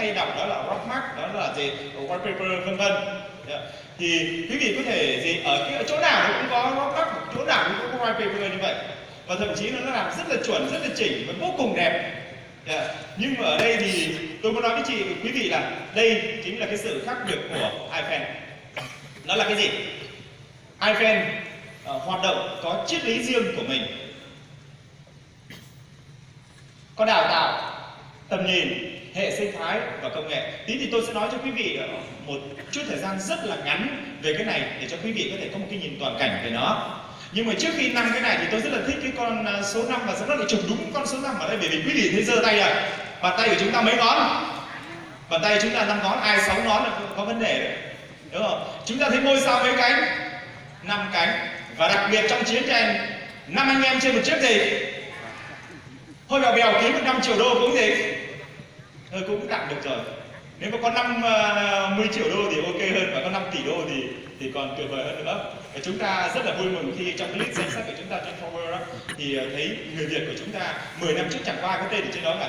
hay đọc đó là rockmark, đó là gì, whitepaper vân vân. Thì quý vị có thể gì ở chỗ nào nó cũng có rockmark, chỗ nào nó cũng có whitepaper như vậy, và thậm chí nó làm rất là chuẩn, rất là chỉnh và vô cùng đẹp. Nhưng mà ở đây thì tôi muốn nói với quý vị là đây chính là cái sự khác biệt của iPhone. Đó là cái gì? iPhone hoạt động có triết lý riêng của mình, có đào tạo, tầm nhìn, hệ sinh thái và công nghệ. Tí thì tôi sẽ nói cho quý vị một chút thời gian rất là ngắn về cái này để cho quý vị có thể có một cái nhìn toàn cảnh về nó. Nhưng mà trước khi năm cái này thì tôi rất là thích cái con số 5 và rất là chụp đúng con số 5 ở đây, bởi vì quý vị thấy giơ tay rồi. Bàn tay của chúng ta mấy ngón? Bàn tay chúng ta 5 ngón, ai 6 ngón là có vấn đề đấy. Đúng không? Chúng ta thấy ngôi sao mấy cánh? 5 cánh. Và đặc biệt trong chiến tranh 5 anh em trên một chiếc gì? Thôi bèo bèo kiếm được 5 triệu đô cũng gì? Thôi cũng tạm được rồi. Nếu mà có 50 triệu đô thì ok hơn, và có 5 tỷ đô thì còn tuyệt vời hơn nữa. Và chúng ta rất là vui mừng khi trong cái list danh sách của chúng ta trên Power up thì thấy người Việt của chúng ta 10 năm trước chẳng qua cái tên ở trên đó cả.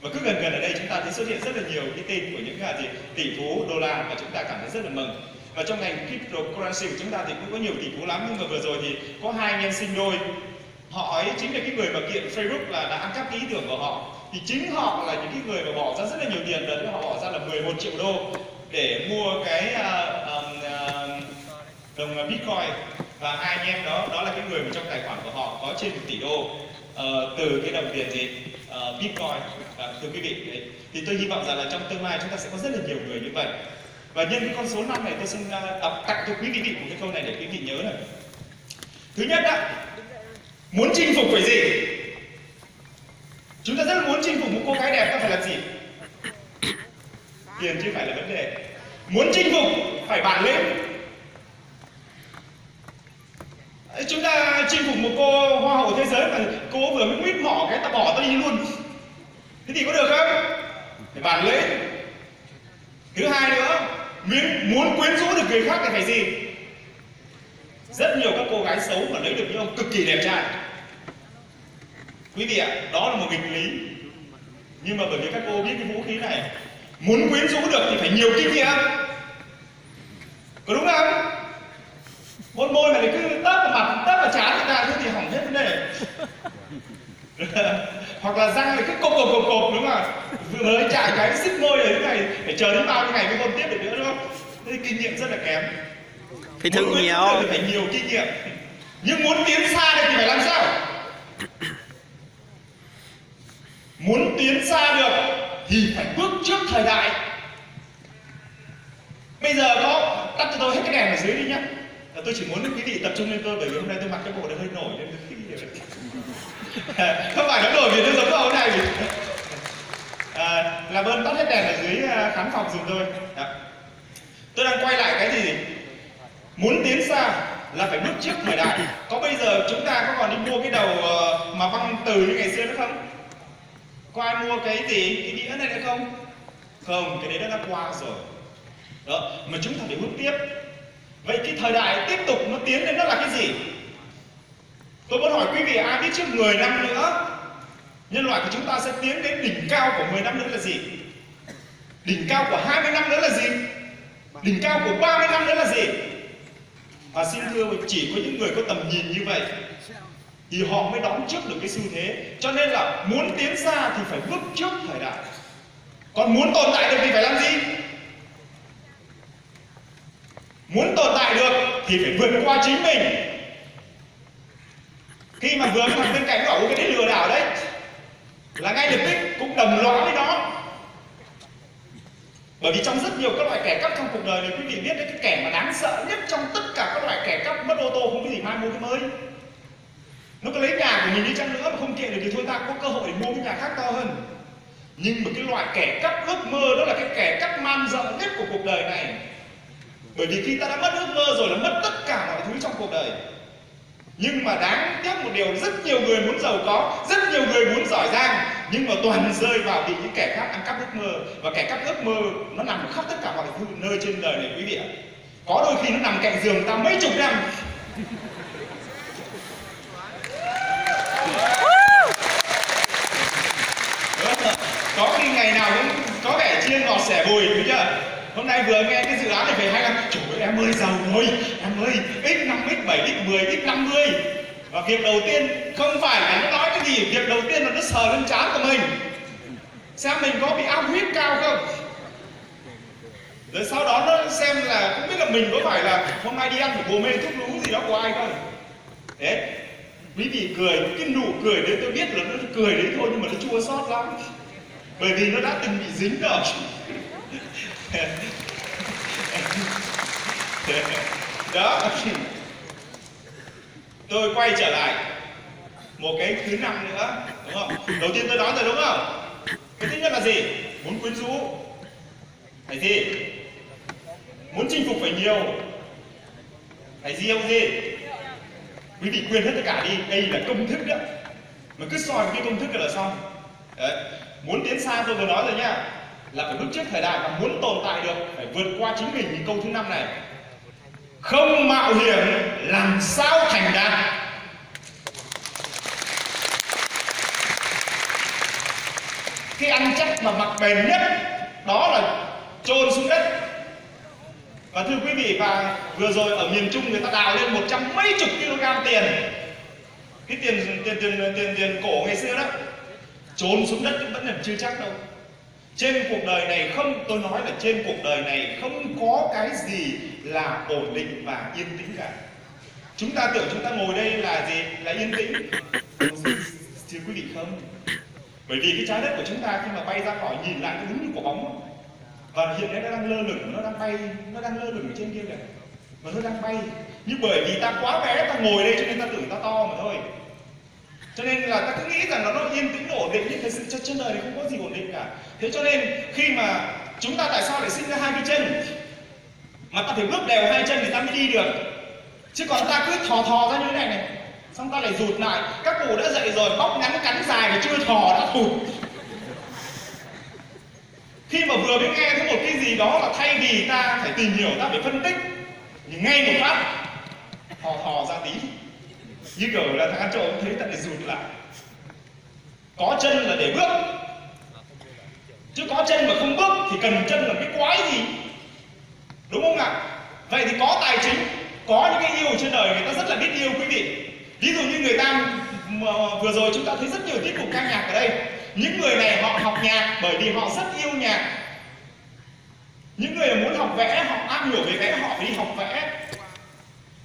Và cứ gần ở đây chúng ta thấy xuất hiện rất là nhiều cái tin của những gì tỷ phú đô la, và chúng ta cảm thấy rất là mừng. Và trong ngành cryptocurrency của chúng ta thì cũng có nhiều tỷ phú lắm, nhưng mà vừa rồi thì có hai anh em sinh đôi, họ ấy chính là cái người mà kiện Facebook là đã ăn cắp cái ý tưởng của họ. Thì chính họ là những cái người mà bỏ ra rất là nhiều tiền, là họ bỏ ra là 11 triệu đô để mua cái đồng Bitcoin, và hai anh em đó là cái người mà trong tài khoản của họ có trên 1 tỷ đô từ cái đồng tiền gì Bitcoin. Thưa quý vị, đấy. Thì tôi hy vọng rằng là trong tương lai chúng ta sẽ có rất là nhiều người như vậy. Và nhân cái con số 5 này tôi xin tặng cho quý vị một cái câu này để quý vị nhớ này. Thứ nhất đó, muốn chinh phục phải gì? Chúng ta rất là muốn chinh phục một cô gái đẹp, ta phải làm gì? Tiền chứ phải là vấn đề. Muốn chinh phục phải bản lĩnh. Chúng ta chinh phục một cô hoa hậu thế giới mà cô vừa mới quýt mỏ cái ta bỏ ta đi luôn, thế thì có được không? Phải bản lĩnh. Thứ hai nữa, muốn quyến rũ được người khác thì phải gì? Rất nhiều các cô gái xấu mà lấy được những ông cực kỳ đẹp trai. Quý vị ạ, đó là một nghịch lý. Nhưng mà bởi vì các cô biết cái vũ khí này, muốn quyến rũ được thì phải nhiều kinh nghiệm. Có đúng không? Một môi mà cứ tấp vào mặt, tấp vào trán người ta, thế thì hỏng hết vấn đề. Hoặc là răng này cứ cộp đúng không? Vừa mới chạm cái xích môi rồi, thế này phải chờ đến bao nhiêu ngày mới còn tiếp được nữa, đúng không? Thế kinh nghiệm rất là kém. Phải thử nhiều. Thì phải nhiều kinh nghiệm. Nhưng muốn tiến xa được thì phải làm sao? Muốn tiến xa được thì phải bước trước thời đại. Bây giờ có tắt cho tôi hết cái đèn ở dưới đi nhá. Tôi chỉ muốn quý vị tập trung lên tôi, bởi vì hôm nay tôi mặc cái bộ này hơi nổi nên không phải nó nổi vì tôi giống vào hôm nay. Làm ơn tắt hết đèn ở dưới khán phòng giùm tôi. Tôi đang quay lại cái gì? Muốn tiến xa là phải bước trước thời đại. Có bây giờ chúng ta có còn đi mua cái đầu mà văng từ như ngày xưa nữa không? Có ai mua cái gì, cái đĩa này nữa không? Không, cái đấy đã qua rồi. Đó, mà chúng ta phải bước tiếp. Vậy cái thời đại tiếp tục nó tiến đến đó là cái gì? Tôi muốn hỏi quý vị ai biết trước 10 năm nữa nhân loại của chúng ta sẽ tiến đến đỉnh cao của 10 năm nữa là gì? Đỉnh cao của 20 năm nữa là gì? Đỉnh cao của 30 năm nữa là gì? Và xin thưa, chỉ có những người có tầm nhìn như vậy thì họ mới đón trước được cái xu thế. Cho nên là muốn tiến xa thì phải bước trước thời đại. Còn muốn tồn tại được thì phải làm gì? Muốn tồn tại được thì phải vượt qua chính mình. Khi mà vừa thằng bên cạnh bảo cái lừa đảo đấy là ngay lập tức cũng đồng lõa với nó. Bởi vì trong rất nhiều các loại kẻ cắp trong cuộc đời này, quý vị biết đấy, cái kẻ mà đáng sợ nhất trong tất cả các loại kẻ cắp mất ô tô không có gì mai mua cái mới. Nó có lấy nhà của mình đi chăng nữa mà không kiện được thì thôi ta có cơ hội để mua cái nhà khác to hơn. Nhưng mà cái loại kẻ cắp ước mơ đó là cái kẻ cắp man rợ nhất của cuộc đời này. Bởi vì khi ta đã mất ước mơ rồi là mất tất cả mọi thứ trong cuộc đời. Nhưng mà đáng tiếc một điều, rất nhiều người muốn giàu có, rất nhiều người muốn giỏi giang, nhưng mà toàn rơi vào bị những kẻ khác ăn cắp ước mơ. Và kẻ cắp ước mơ nó nằm khắp tất cả mọi thứ nơi trên đời này quý vị ạ. Có đôi khi nó nằm cạnh giường ta mấy chục năm. Có khi ngày nào cũng có vẻ chia hồi đúng chưa? Hôm nay vừa nghe cái dự án này về hay là trời ơi em ơi giàu rồi, em ơi x 5 x 7 x 10 x 50. Và việc đầu tiên không phải là nó nói cái gì, việc đầu tiên là nó sờ lên trán của mình xem mình có bị áp huyết cao không, rồi sau đó nó xem là không biết là mình có phải là hôm nay đi ăn phải bồ mê thuốc lú gì đó của ai không. Đấy, quý vị cười, cái nụ cười đấy tôi biết là nó cười đấy thôi nhưng mà nó chua xót lắm, bởi vì nó đã từng bị dính rồi. Đó, tôi quay trở lại một cái thứ năm nữa, đúng không? Đầu tiên tôi nói rồi đúng không? Cái thứ nhất là gì? Muốn quyến rũ phải gì? Muốn chinh phục phải nhiều, phải gì không gì? Quý vị quên hết tất cả đi, đây là công thức đó, mà cứ soi cái công thức là xong. Đấy. Muốn tiến xa tôi vừa nói rồi nhá, là phải bước trước thời đại, và muốn tồn tại được phải vượt qua chính mình. Những câu thứ năm này, không mạo hiểm làm sao thành đạt. Cái ăn chắc mà mặc bền nhất đó là chôn xuống đất. Và thưa quý vị, và vừa rồi ở miền Trung người ta đào lên 100 mấy chục kg tiền, cái tiền cổ ngày xưa đó, chôn xuống đất vẫn là chưa chắc đâu. Trên cuộc đời này không, tôi nói là trên cuộc đời này không có cái gì là ổn định và yên tĩnh cả. Chúng ta tưởng chúng ta ngồi đây là gì? Là yên tĩnh. Thưa quý vị không. Bởi vì cái trái đất của chúng ta khi mà bay ra khỏi nhìn lại nó đúng như quả bóng. Và hiện nay nó đang lơ lửng, nó đang bay, nó đang lơ lửng ở trên kia kìa. Và nó đang bay. Nhưng bởi vì ta quá bé, ta ngồi đây cho nên ta tưởng ta to mà thôi. Cho nên là ta cứ nghĩ rằng nó yên tĩnh, nó ổn định, nhưng thật sự trên đời này không có gì ổn định cả. Thế cho nên khi mà chúng ta tại sao lại sinh ra hai cái chân? Mà ta phải bước đều hai chân thì ta mới đi được. Chứ còn ta cứ thò ra như thế này này, xong ta lại rụt lại. Các cụ đã dậy rồi, bóc ngắn cắn dài mà chưa thò đã thụt. Khi mà vừa mới nghe thấy một cái gì đó là thay vì ta phải tìm hiểu, ta phải phân tích, thì ngay một phát thò ra tí. Như kiểu là thằng ăn trộm thấy ta lại rụt lại. Có chân là để bước, chứ có chân mà không bước thì cần chân là cái quái gì, đúng không ạ? Vậy thì có tài chính, có những cái yêu trên đời người ta rất là biết yêu quý vị. Ví dụ như người ta vừa rồi chúng ta thấy rất nhiều tiết mục ca nhạc ở đây. Những người này họ học nhạc bởi vì họ rất yêu nhạc. Những người muốn học vẽ, họ am hiểu về vẽ, họ đi học vẽ.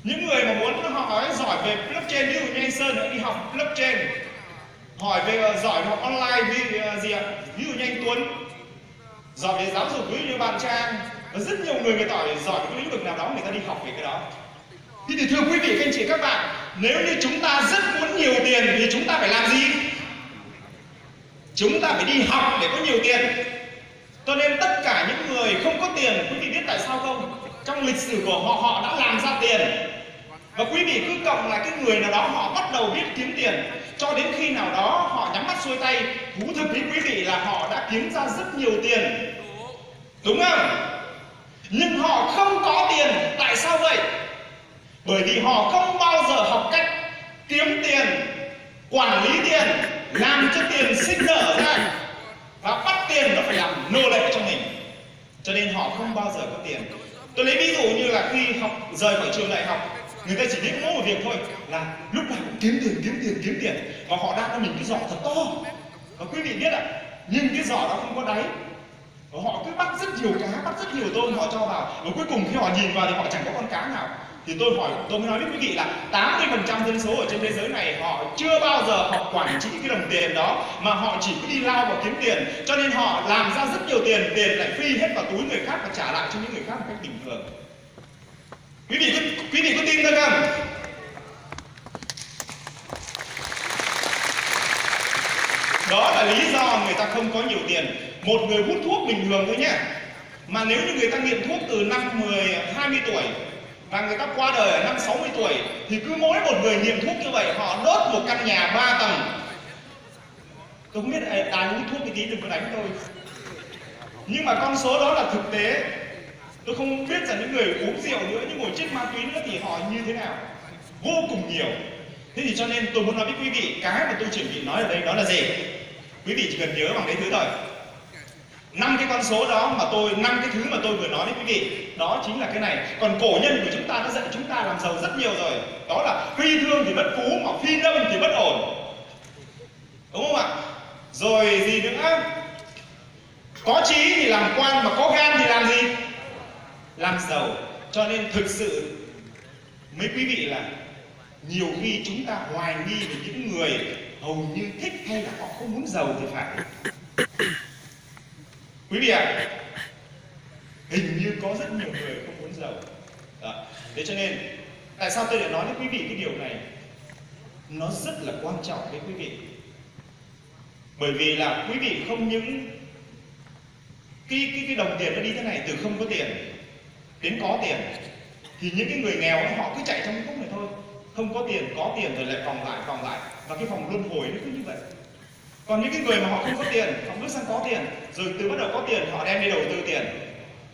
Những người mà muốn họ giỏi về blockchain, ví dụ như anh Sơn đã đi học blockchain, hỏi về giỏi về học online vì gì ạ? Ví dụ như anh Tuấn giỏi về giáo dục, ví dụ như bạn Trang. Và rất nhiều người người ta giỏi về cái lĩnh vực nào đó, người ta đi học về cái đó. Thế thì thưa quý vị, các anh chị, các bạn, nếu như chúng ta rất muốn nhiều tiền thì chúng ta phải làm gì? Chúng ta phải đi học để có nhiều tiền. Cho nên tất cả những người không có tiền, quý vị biết tại sao không? Trong lịch sử của họ, họ đã làm ra tiền. Và quý vị cứ cộng là cái người nào đó họ bắt đầu biết kiếm tiền, cho đến khi nào đó họ nhắm mắt xuôi tay. Thú thực với quý vị là họ đã kiếm ra rất nhiều tiền, đúng không? Nhưng họ không có tiền. Tại sao vậy? Bởi vì họ không bao giờ học cách kiếm tiền, quản lý tiền, làm cho tiền sinh nở ra. Và bắt tiền nó phải làm nô lệ cho mình, cho nên họ không bao giờ có tiền. Tôi lấy ví dụ như là khi học rời khỏi trường đại học, người ta chỉ biết mỗi một việc thôi, là lúc nào cũng kiếm tiền. Và họ đang có mình cái giỏ thật to. Và quý vị biết ạ, nhưng cái giỏ đó không có đáy. Và họ cứ bắt rất nhiều cá, bắt rất nhiều tôm, họ cho vào. Và cuối cùng khi họ nhìn vào thì họ chẳng có con cá nào. Thì tôi mới nói với quý vị là 80% dân số ở trên thế giới này họ chưa bao giờ họ quản trị cái đồng tiền đó, mà họ chỉ cứ đi lao vào kiếm tiền. Cho nên họ làm ra rất nhiều tiền, tiền lại phi hết vào túi người khác và trả lại cho những người khác một cách bình thường. Quý vị có tin tôi không? Đó là lý do người ta không có nhiều tiền. Một người hút thuốc bình thường thôi nhé, mà nếu như người ta nghiện thuốc từ năm 20 tuổi và người ta qua đời ở năm 60 tuổi, thì cứ mỗi một người nghiện thuốc như vậy, họ đốt một căn nhà 3 tầng. Tôi không biết ai hút thuốc thì tí đừng có đánh tôi, nhưng mà con số đó là thực tế. Tôi không biết rằng những người uống rượu nữa, những người chết ma túy nữa thì họ như thế nào, vô cùng nhiều. Thế thì cho nên tôi muốn nói với quý vị, cái mà tôi chuẩn bị nói ở đây đó là gì? Quý vị chỉ cần nhớ bằng đấy thứ thôi. năm cái con số đó mà năm cái thứ mà tôi vừa nói với quý vị, đó chính là cái này. Còn cổ nhân của chúng ta đã dạy chúng ta làm giàu rất nhiều rồi, đó là phi thương thì bất phú mà phi đông thì bất ổn, đúng không ạ? Rồi gì nữa, có chí thì làm quan mà có gan thì làm gì? Làm giàu. Cho nên thực sự mấy quý vị là nhiều khi chúng ta hoài nghi về những người hầu như thích hay là họ không muốn giàu thì phải. Quý vị ạ, hình như có rất nhiều người không muốn giàu. Đó. Thế cho nên, tại sao tôi lại nói với quý vị cái điều này? Nó rất là quan trọng với quý vị. Bởi vì là quý vị không những cái đồng tiền nó đi thế này, từ không có tiền đến có tiền, thì những cái người nghèo ấy, họ cứ chạy trong cái khúc này thôi. Không có tiền, có tiền rồi lại vòng lại, và cái vòng luân hồi nó cứ như vậy. Còn những cái người mà họ không có tiền, họ bước sang có tiền, rồi từ bắt đầu có tiền họ đem đi đầu tư tiền,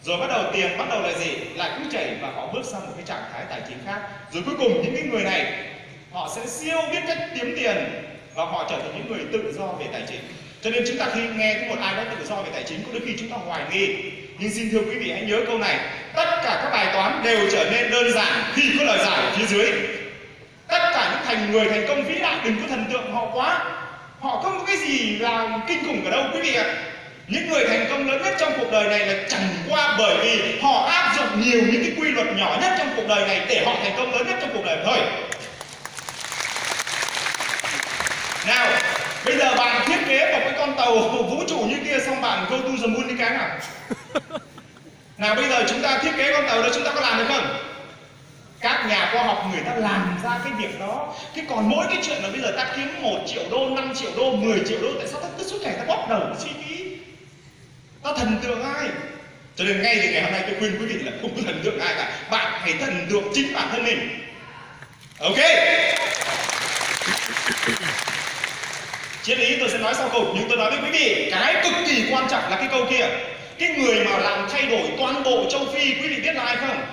rồi bắt đầu tiền bắt đầu là gì, lại cứ chảy và họ bước sang một cái trạng thái tài chính khác. Rồi cuối cùng những cái người này họ sẽ siêu biết cách kiếm tiền và họ trở thành những người tự do về tài chính. Cho nên chúng ta khi nghe thấy một ai đó tự do về tài chính, có đôi khi chúng ta hoài nghi, nhưng xin thưa quý vị hãy nhớ câu này: tất cả các bài toán đều trở nên đơn giản khi có lời giải ở phía dưới. Tất cả những người thành công vĩ đại, đừng có thần tượng họ quá, họ không có cái gì là kinh khủng cả đâu quý vị ạ. Những người thành công lớn nhất trong cuộc đời này là chẳng qua bởi vì họ áp dụng nhiều những cái quy luật nhỏ nhất trong cuộc đời này để họ thành công lớn nhất trong cuộc đời thôi. Nào, bây giờ bạn thiết kế một cái con tàu vũ trụ như kia, xong bạn go to the moon đi cái nào. Nào bây giờ chúng ta thiết kế con tàu đó, chúng ta có làm được không? Các nhà khoa học người ta làm ra cái việc đó. Thế còn mỗi cái chuyện là bây giờ ta kiếm 1 triệu đô, 5 triệu đô, 10 triệu đô, tại sao ta cứ suốt ngày ta bóp đầu suy nghĩ? Ta thần tượng ai? Cho nên ngay từ ngày hôm nay tôi khuyên quý vị là không thần tượng ai cả. Bạn hãy thần tượng chính bản thân mình. Ok. Triết lý tôi sẽ nói sau cùng, nhưng tôi nói với quý vị cái cực kỳ quan trọng là cái câu kia. Cái người mà làm thay đổi toàn bộ châu Phi, quý vị biết là ai không?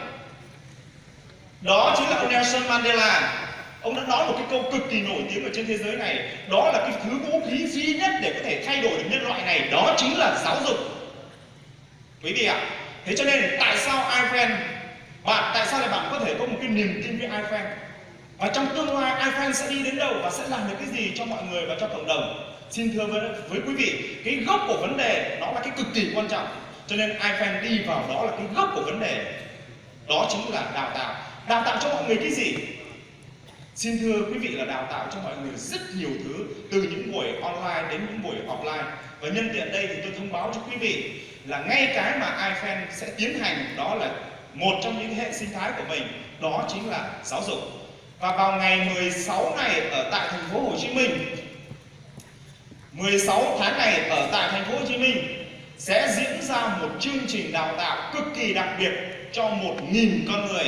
Đó chính là ông Nelson Mandela. Ông đã nói một cái câu cực kỳ nổi tiếng ở trên thế giới này, đó là cái thứ vũ khí duy nhất để có thể thay đổi được nhân loại này, đó chính là giáo dục. Quý vị ạ, thế cho nên tại sao iPhone, tại sao lại bạn có thể có một cái niềm tin với iPhone? Và trong tương lai iPhone sẽ đi đến đâu và sẽ làm được cái gì cho mọi người và cho cộng đồng? Xin thưa với quý vị, cái gốc của vấn đề nó là cái cực kỳ quan trọng. Cho nên iPhone đi vào đó là cái gốc của vấn đề. Đó chính là đào tạo. Đào tạo cho mọi người cái gì? Xin thưa quý vị là đào tạo cho mọi người rất nhiều thứ, từ những buổi online đến những buổi offline. Và nhân tiện đây thì tôi thông báo cho quý vị là ngay cái mà iPhone sẽ tiến hành, đó là một trong những hệ sinh thái của mình, đó chính là giáo dục. Và vào ngày 16 này ở tại thành phố Hồ Chí Minh, 16 tháng này ở tại thành phố Hồ Chí Minh sẽ diễn ra một chương trình đào tạo cực kỳ đặc biệt cho 1.000 con người.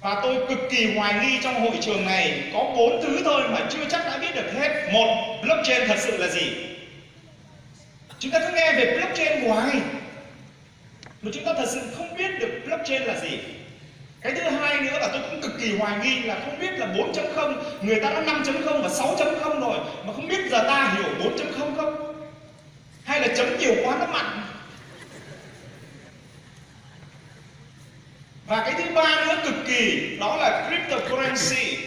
Và tôi cực kỳ hoài nghi trong hội trường này có 4 thứ thôi mà chưa chắc đã biết được hết. Một, blockchain thật sự là gì? Chúng ta cứ nghe về blockchain hoài mà chúng ta thật sự không biết được blockchain là gì. Cái thứ hai nữa là tôi cũng cực kỳ hoài nghi là không biết là 4.0, người ta đã 5.0 và 6.0 rồi mà không biết giờ ta hiểu 4.0 không? Hay là chấm nhiều quá nó mặn? Và cái thứ ba nữa cực kỳ, đó là cryptocurrency.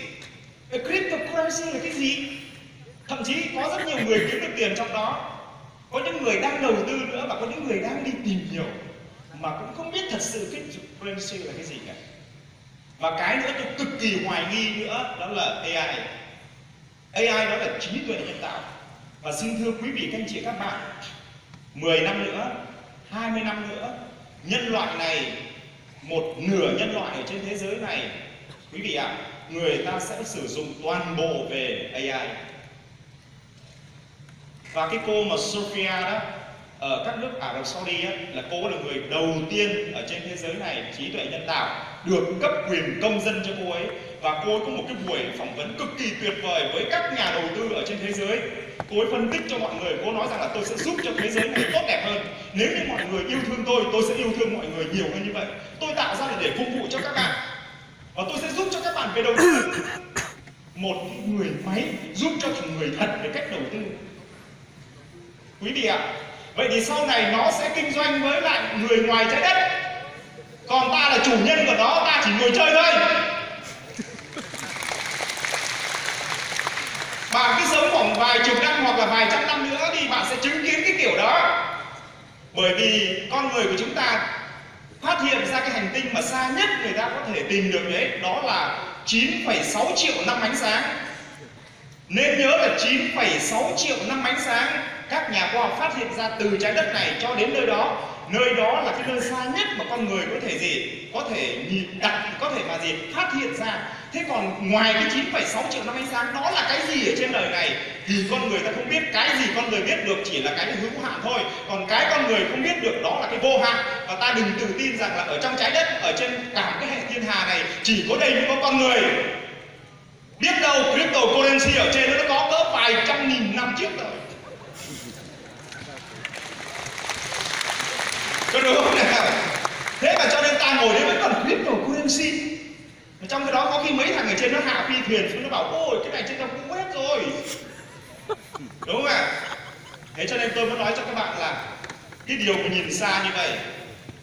Cryptocurrency là cái gì? Thậm chí có rất nhiều người kiếm được tiền trong đó. Có những người đang đầu tư nữa và có những người đang đi tìm hiểu mà cũng không biết thật sự cryptocurrency là cái gì cả. Và cái nữa tôi cực kỳ hoài nghi nữa, đó là AI. AI đó là trí tuệ nhân tạo. Và xin thưa quý vị, các anh chị, các bạn, 10 năm nữa, 20 năm nữa, nhân loại này, một nửa nhân loại ở trên thế giới này, quý vị ạ, người ta sẽ sử dụng toàn bộ về AI. Và cái cô mà Sophia đó, ở các nước Ả Rập Saudi ấy, là cô là người đầu tiên ở trên thế giới này trí tuệ nhân tạo được cấp quyền công dân cho cô ấy. Và cô ấy có một cái buổi phỏng vấn cực kỳ tuyệt vời với các nhà đầu tư ở trên thế giới. Cô ấy phân tích cho mọi người, cô nói rằng là tôi sẽ giúp cho thế giới này tốt đẹp hơn. Nếu như mọi người yêu thương tôi sẽ yêu thương mọi người nhiều hơn như vậy. Tôi tạo ra để phục vụ cho các bạn. Và tôi sẽ giúp cho các bạn về đầu tư. Một người máy giúp cho người thật về cách đầu tư. Quý vị ạ. Vậy thì sau này nó sẽ kinh doanh với lại người ngoài trái đất, còn ta là chủ nhân của nó, ta chỉ ngồi chơi thôi. Bạn cứ sống khoảng vài chục năm hoặc là vài trăm năm nữa thì bạn sẽ chứng kiến cái kiểu đó. Bởi vì con người của chúng ta phát hiện ra cái hành tinh mà xa nhất người ta có thể tìm được đấy, đó là 9,6 triệu năm ánh sáng. Nên nhớ là 9,6 triệu năm ánh sáng các nhà khoa học phát hiện ra từ trái đất này cho đến nơi đó. Nơi đó là cái nơi xa nhất mà con người có thể gì? Có thể nhìn đặt, có thể mà gì? Phát hiện ra. Thế còn ngoài cái 9,6 triệu năm ánh sáng đó là cái gì ở trên đời này? Thì con người ta không biết, cái gì con người biết được chỉ là cái hữu hạn thôi. Còn cái con người không biết được đó là cái vô hạn. Và ta đừng tự tin rằng là ở trong trái đất, ở trên cả cái hệ thiên hà này chỉ có đây mới có con người. Biết đâu cryptocurrency ở trên nó có cỡ vài trăm nghìn năm trước rồi. Có đúng không nào? Thế mà cho nên ta ngồi đấy vẫn còn cryptocurrency. Mà trong cái đó có khi mấy thằng ở trên nó hạ phi thuyền xuống nó bảo ôi cái này trên tàu cũng hết rồi. Đúng không ạ? Thế cho nên tôi muốn nói cho các bạn là cái điều mà nhìn xa như vậy.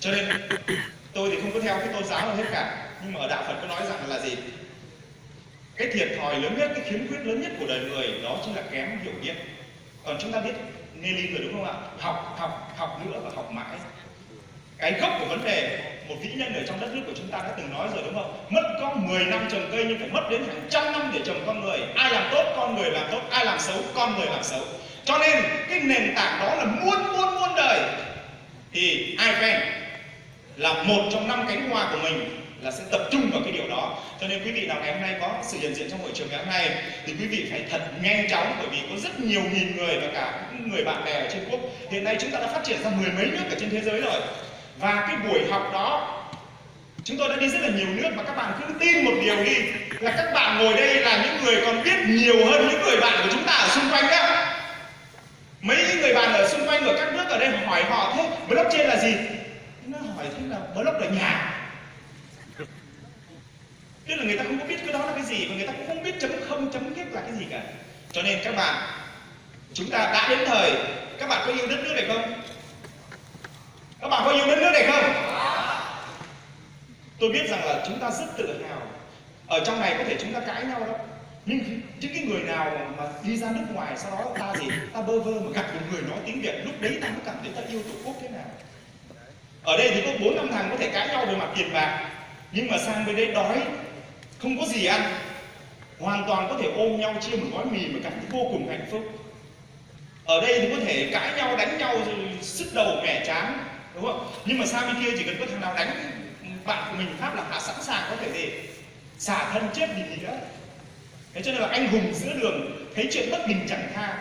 Cho nên tôi thì không có theo cái tôn giáo nào hết cả. Nhưng mà ở Đạo Phật có nói rằng là gì? Cái thiệt thòi lớn nhất, cái khiếm khuyết lớn nhất của đời người đó chính là kém hiểu biết. Còn chúng ta biết nghe linh rồi đúng không ạ? Học nữa và học mãi. Cái gốc của vấn đề, một vĩ nhân ở trong đất nước của chúng ta đã từng nói rồi đúng không? Mất có 10 năm trồng cây nhưng phải mất đến hàng trăm năm để trồng con người. Ai làm tốt, con người làm tốt. Ai làm xấu, con người làm xấu. Cho nên cái nền tảng đó là muôn đời. Thì iPhone là một trong 5 cánh hoa của mình là sẽ tập trung vào cái điều đó. Cho nên quý vị nào ngày hôm nay có sự hiện diện trong hội trường ngày hôm nay thì quý vị phải thật nhanh chóng, bởi vì có rất nhiều nghìn người và cả những người bạn bè ở trên quốc. Hiện nay chúng ta đã phát triển ra 10 mấy nước ở trên thế giới rồi. Và cái buổi học đó chúng tôi đã đi rất là nhiều nước, và các bạn cứ tin một điều đi là các bạn ngồi đây là những người còn biết nhiều hơn những người bạn của chúng ta ở xung quanh đó. Mấy người bạn ở xung quanh ở các nước ở đây hỏi họ thế blockchain là gì? Nó hỏi thế là block là nhà. Tức là người ta không có biết cái đó là cái gì, và người ta cũng không biết chấm không chấm kiếp là cái gì cả. Cho nên các bạn, chúng ta đã đến thời, các bạn có yêu đất nước này không? Các bạn có yêu đất nước này không? Tôi biết rằng là chúng ta rất tự hào. Ở trong này có thể chúng ta cãi nhau đó. Nhưng những cái người nào mà đi ra nước ngoài, sau đó ta gì? Ta bơ vơ mà gặp một người nói tiếng Việt, lúc đấy ta mới cảm thấy ta yêu Tổ quốc thế nào. Ở đây thì có 4-5 thằng có thể cãi nhau về mặt tiền bạc, nhưng mà sang bên đấy đói, không có gì ăn, hoàn toàn có thể ôm nhau chia một gói mì mà cảm thấy vô cùng hạnh phúc. Ở đây thì có thể cãi nhau, đánh nhau, sứt đầu mẻ trán, đúng không? Nhưng mà sang bên kia chỉ cần có thằng nào đánh bạn của mình Pháp là họ sẵn sàng có thể gì? Xả thân chết vì nghĩa. Thế cho nên là anh hùng giữa đường, thấy chuyện bất bình chẳng tha.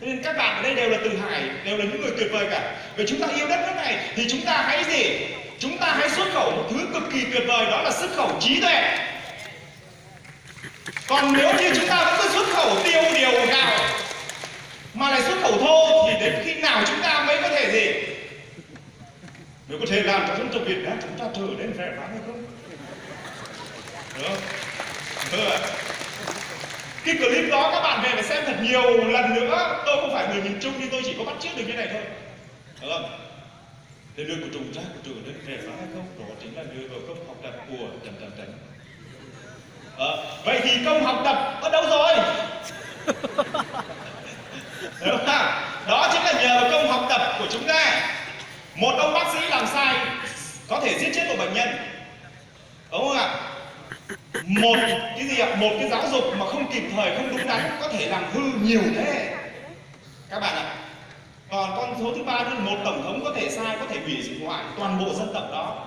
Thế nên các bạn ở đây đều là từ hải, đều là những người tuyệt vời cả. Vậy chúng ta yêu đất nước này thì chúng ta hãy gì? Chúng ta hãy xuất khẩu một thứ cực kỳ tuyệt vời, đó là xuất khẩu trí tuệ. Còn nếu như chúng ta vẫn cứ xuất khẩu tiêu điều gạo mà lại xuất khẩu thô thì đến khi nào chúng ta mới có thể gì? Mới có thể làm cho dân tộc Việt Nam chúng ta trở nên vẻ vang hay không? Được. Cái clip đó các bạn về phải xem thật nhiều lần nữa. Tôi không phải người miền Trung nhưng tôi chỉ có bắt chước được như này thôi. Được không? Để nơi của trùng rác của trường đến rẻ phá hay không? Đó chính là nơi vào công học tập của trần. Vậy thì công học tập ở đâu rồi? Đúng không? Đó chính là nhờ công học tập của chúng ta. Một ông bác sĩ làm sai có thể giết chết một bệnh nhân, đúng không ạ? Một cái giáo dục mà không kịp thời, không đúng đắn có thể làm hư nhiều thế các bạn ạ. Còn con số thứ 3 là một tổng thống có thể sai, có thể hủy diệt hoại toàn bộ dân tộc đó.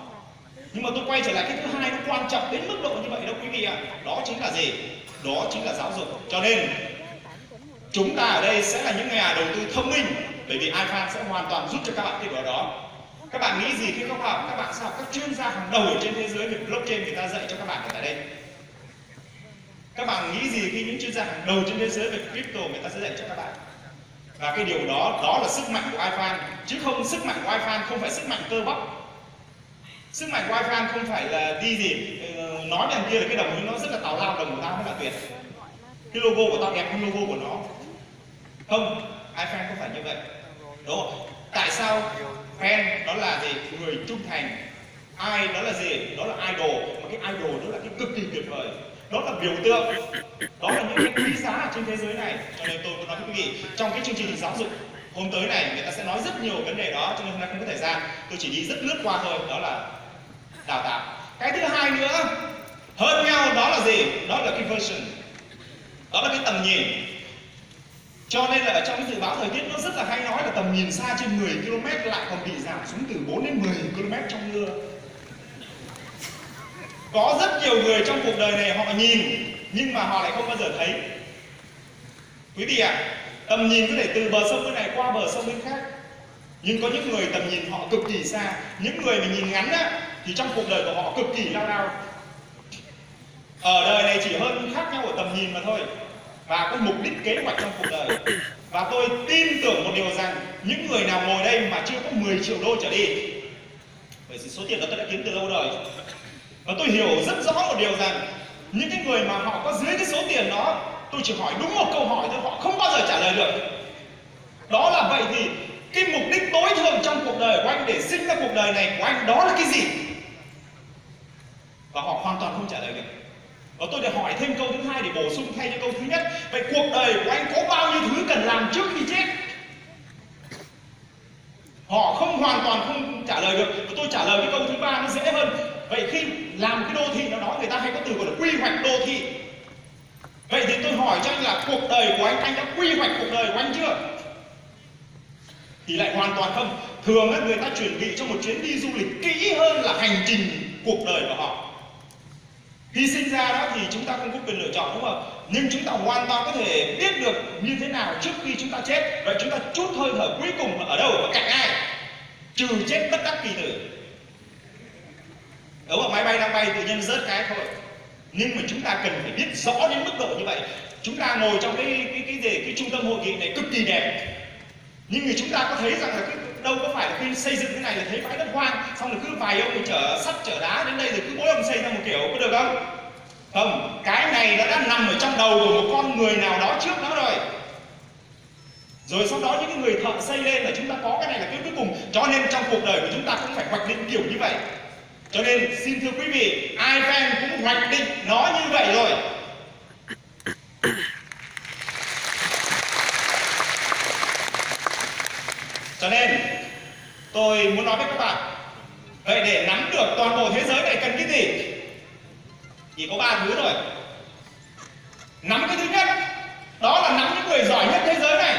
Nhưng mà tôi quay trở lại cái thứ hai nó quan trọng đến mức độ như vậy đâu quý vị ạ. Đó chính là gì? Đó chính là giáo dục. Cho nên chúng ta ở đây sẽ là những nhà đầu tư thông minh, bởi vì iPhone sẽ hoàn toàn giúp cho các bạn cái điều đó. Các bạn nghĩ gì khi các bạn học? Các bạn sẽ học các chuyên gia hàng đầu ở trên thế giới về blockchain người ta dạy cho các bạn ở tại đây. Các bạn nghĩ gì khi những chuyên gia hàng đầu trên thế giới về crypto người ta sẽ dạy cho các bạn? Và cái điều đó, đó là sức mạnh của iPhone. Chứ không, sức mạnh của iPhone không phải sức mạnh cơ bắp. Sức mạnh của iPhone không phải là đi gì, nói đằng kia là cái đồng nó rất là tào lao, đồng của tao mới là tuyệt. Cái logo của tao đẹp hơn logo của nó. Không, iPhone không phải như vậy. Đúng không? Tại sao fan đó là gì? Người trung thành. Ai đó là gì? Đó là idol. Mà cái idol đó là cái cực kỳ tuyệt vời, đó là biểu tượng, đó là những cái quý giá trên thế giới này. Cho nên tôi muốn nói với quý vị, trong cái chương trình giáo dục hôm tới này người ta sẽ nói rất nhiều vấn đề đó, cho nên hôm nay không có thời gian, tôi chỉ đi rất lướt qua thôi. Đó là đào tạo. Cái thứ hai nữa hơn nhau đó là gì? Đó là cái vision, đó là cái tầm nhìn. Cho nên là ở trong cái dự báo thời tiết nó rất là hay nói là tầm nhìn xa trên 10 km lại còn bị giảm xuống từ 4 đến 10 km trong mưa. Có rất nhiều người trong cuộc đời này họ nhìn nhưng mà họ lại không bao giờ thấy. Quý vị ạ, tầm nhìn có thể từ bờ sông bên này qua bờ sông bên khác. Nhưng có những người tầm nhìn họ cực kỳ xa. Những người mình nhìn ngắn á, thì trong cuộc đời của họ cực kỳ lao đao. Ở đời này chỉ hơn khác nhau ở tầm nhìn mà thôi, và có mục đích kế hoạch trong cuộc đời. Và tôi tin tưởng một điều rằng những người nào ngồi đây mà chưa có 10 triệu đô trở đi, bởi vì số tiền đó tôi đã kiếm từ lâu rồi, và tôi hiểu rất rõ một điều rằng những cái người mà họ có dưới cái số tiền đó, tôi chỉ hỏi đúng một câu hỏi thôi, họ không bao giờ trả lời được. Đó là vậy thì cái mục đích tối thượng trong cuộc đời của anh để sinh ra cuộc đời này của anh đó là cái gì? Và họ hoàn toàn không trả lời được. Và tôi để hỏi thêm câu thứ hai để bổ sung thay cho câu thứ nhất. Vậy cuộc đời của anh có bao nhiêu thứ cần làm trước khi chết? Họ không hoàn toàn không trả lời được. Và tôi trả lời cái câu thứ ba nó dễ hơn. Vậy khi làm cái đô thị nó đó, người ta hay có từ gọi là quy hoạch đô thị. Vậy thì tôi hỏi cho anh là cuộc đời của anh đã quy hoạch cuộc đời của anh chưa? Thì lại hoàn toàn không. Thường người ta chuẩn bị cho một chuyến đi du lịch kỹ hơn là hành trình cuộc đời của họ. Khi sinh ra đó thì chúng ta không có quyền lựa chọn, đúng không? Nhưng chúng ta hoàn toàn có thể biết được như thế nào trước khi chúng ta chết. Vậy chúng ta chút hơi thở cuối cùng ở đâu và cạnh ai? Trừ chết bất đắc kỳ tử. Đúng không? Máy bay đang bay tự nhiên rớt cái thôi. Nhưng mà chúng ta cần phải biết rõ đến mức độ như vậy. Chúng ta ngồi trong cái trung tâm hội nghị này cực kỳ đẹp. Nhưng mà chúng ta có thấy rằng là đâu có phải là khi xây dựng cái này là thấy bãi đất hoang, xong rồi cứ vài ông chở sắt chở đá đến đây rồi cứ mỗi ông xây ra một kiểu, có được không? Không, cái này nó đã nằm ở trong đầu của một con người nào đó trước đó rồi. Rồi sau đó những người thợ xây lên là chúng ta có cái này là cái cuối cùng. Cho nên trong cuộc đời của chúng ta cũng phải hoạch định kiểu như vậy. Cho nên xin thưa quý vị, ai fan cũng hoạch định nó như vậy rồi. Cho nên tôi muốn nói với các bạn, vậy để nắm được toàn bộ thế giới này cần cái gì? Chỉ có 3 thứ rồi. Nắm cái thứ nhất, đó là nắm những người giỏi nhất thế giới này.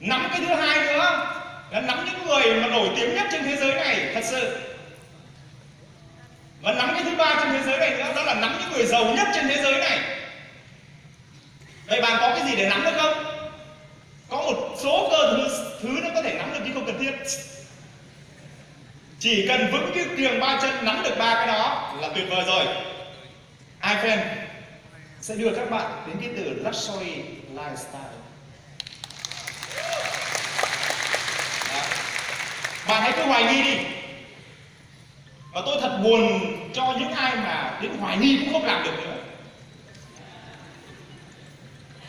Nắm cái thứ hai nữa là nắm những người mà nổi tiếng nhất trên thế giới này thật sự. Và nắm cái thứ ba trên thế giới này nữa, đó là nắm những người giàu nhất trên thế giới này. Vậy bạn có cái gì để nắm được không? Có một số thứ nó có thể nắm được nhưng không cần thiết. Chỉ cần vững cái kiềng ba chân, nắm được ba cái đó là tuyệt vời rồi. iPhone sẽ đưa các bạn đến cái từ luxury lifestyle. Đó. Bạn hãy cứ hoài nghi đi. Và tôi thật buồn cho những ai mà đến hoài nghi cũng không làm được nữa.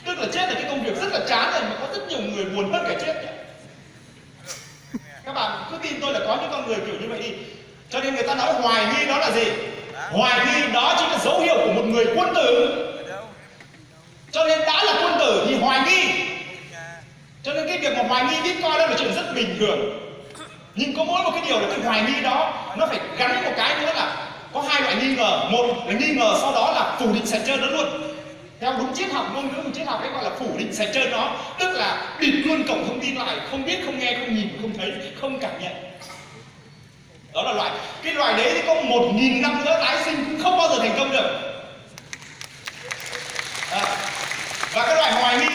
Tức là chết là cái công việc rất là chán rồi, mà có rất nhiều người buồn mất cả chết nhỉ? Các bạn cứ tin tôi là có những con người kiểu như vậy đi. Cho nên người ta nói hoài nghi đó là gì? Hoài nghi đó chính là dấu hiệu của một người quân tử. Cho nên đã là quân tử thì hoài nghi. Cho nên cái việc mà hoài nghi Bitcoin đó là chuyện rất bình thường. Nhưng có mỗi một cái điều là cái hoài nghi đó nó phải gắn một cái nữa là có hai loại nghi ngờ. Một là nghi ngờ sau đó là phủ định sạch trơn đó luôn. Theo đúng triết học, ngôn ngữ triết học ấy gọi là phủ định sạch trơn nó, tức là bịt luôn cổng thông tin lại, không biết, không nghe, không nhìn, không thấy, không cảm nhận. Đó là loại, cái loại đấy thì có 1000 năm nữa tái sinh cũng không bao giờ thành công được. Và cái loại hoài nghi